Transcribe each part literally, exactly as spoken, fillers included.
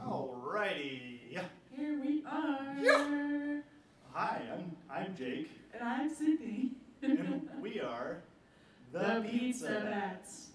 Alrighty. Here we are. Yeah. Hi, I'm I'm Jake. And I'm Sydney. And we are the, the Pizza Bats.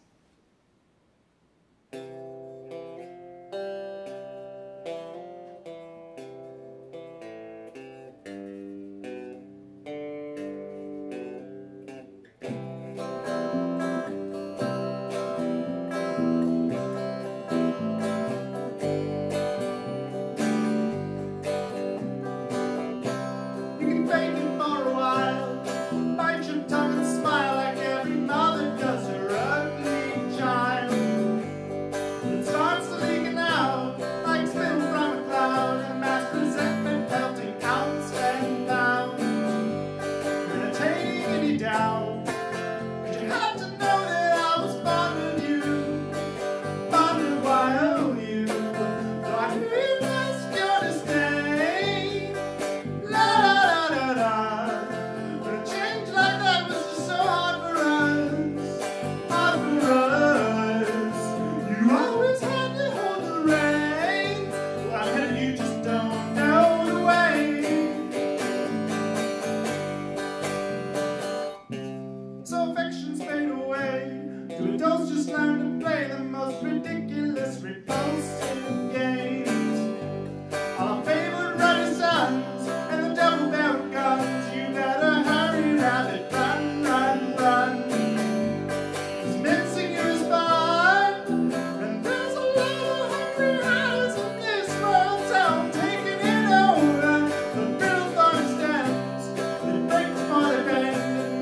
Adults just learn to play the most ridiculous, repulsive games. Our favorite renaissance and the double-barreled guns. You better hurry, rabbit, run, run, run. 'Cause mincing is fun, and there's a lot of hungry riders in this world town taking it over. The real fun stands, they break for the band, and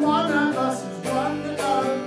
neither one of us is one of them.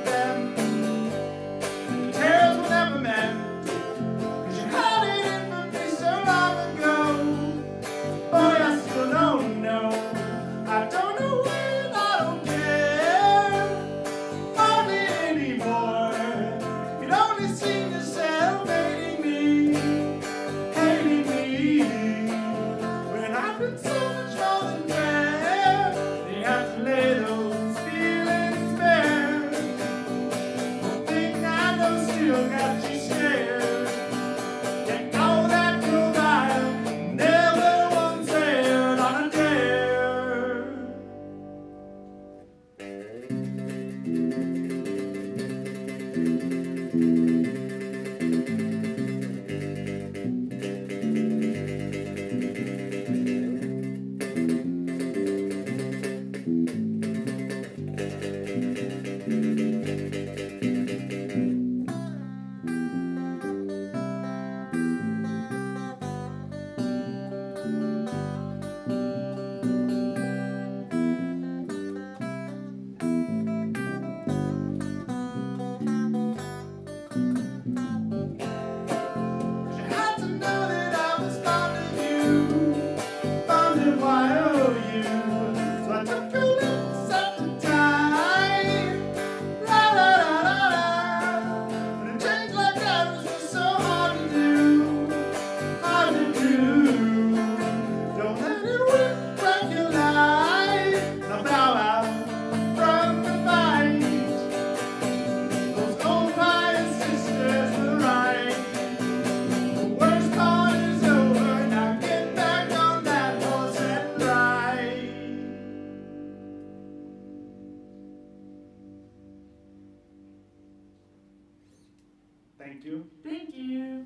Thank you. Thank you.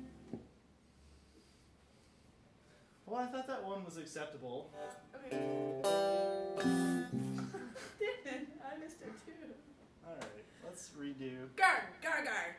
Well, I thought that one was acceptable. Okay. I missed it too. All right, let's redo. Gar, gar, gar.